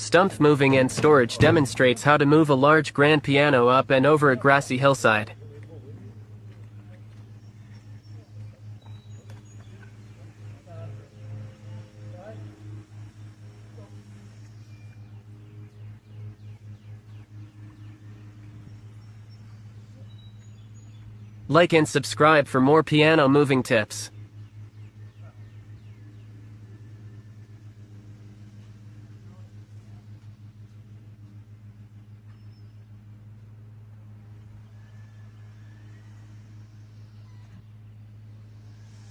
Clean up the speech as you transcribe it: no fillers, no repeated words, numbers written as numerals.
Stumpf Moving and Storage demonstrates how to move a large grand piano up and over a grassy hillside. Like and subscribe for more piano moving tips.